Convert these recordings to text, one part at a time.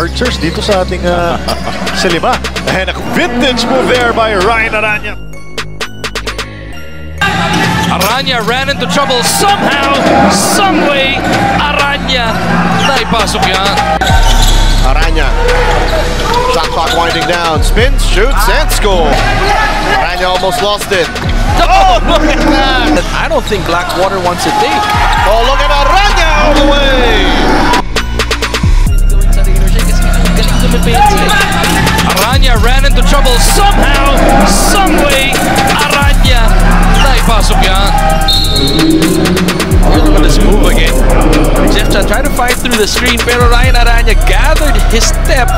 archers dito sa ating silima. And a vintage move there by Ryan Aranya. Aranya ran into trouble somehow, someway. Aranya, naipasok yan. Aranya, shot clock winding down, spins, shoots, and scores. Aranya almost lost it. Oh, look at that! I don't think Blackwater wants it deep. Oh, look at Aranya all the way! Aranya ran into trouble somehow, someway. Aranya, naipasok yan. Look at this move again. Jeffcha tried to fight through the screen, pero Ryan Aranya gathered his step,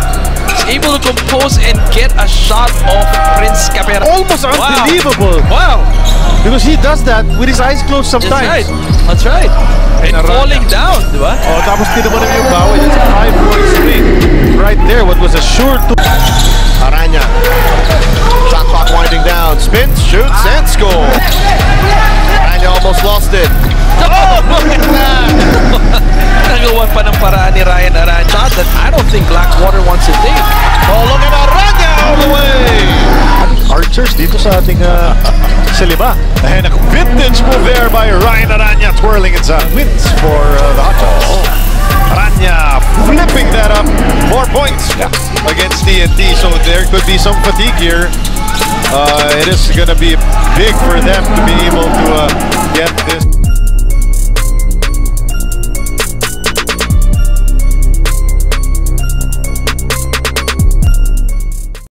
was able to compose and get a shot off Prince Capera. Almost unbelievable. Wow. Because he does that with his eyes closed sometimes. That's right. And falling down, diba? Oh, tapos tito mo na yung bawi. That's a 5-point swing right there. What was a sure to Aranya. Shot clock winding down. Spins, shoots, and scores. Aranya almost lost it. Oh, look at that! Nagawan pa ng paraan ni Ryan Aranya. Not that I don't think Blackwater wants it deep. Oh, look at Aranya all the way! Archers dito sa ating silima. And a vintage move there by Ryan Aranya, twirling inside. Wins for the hot shots. Oh. Aranya flipping that up. 4 points against TNT. So there could be some fatigue here. It is going to be big for them to be able to get this.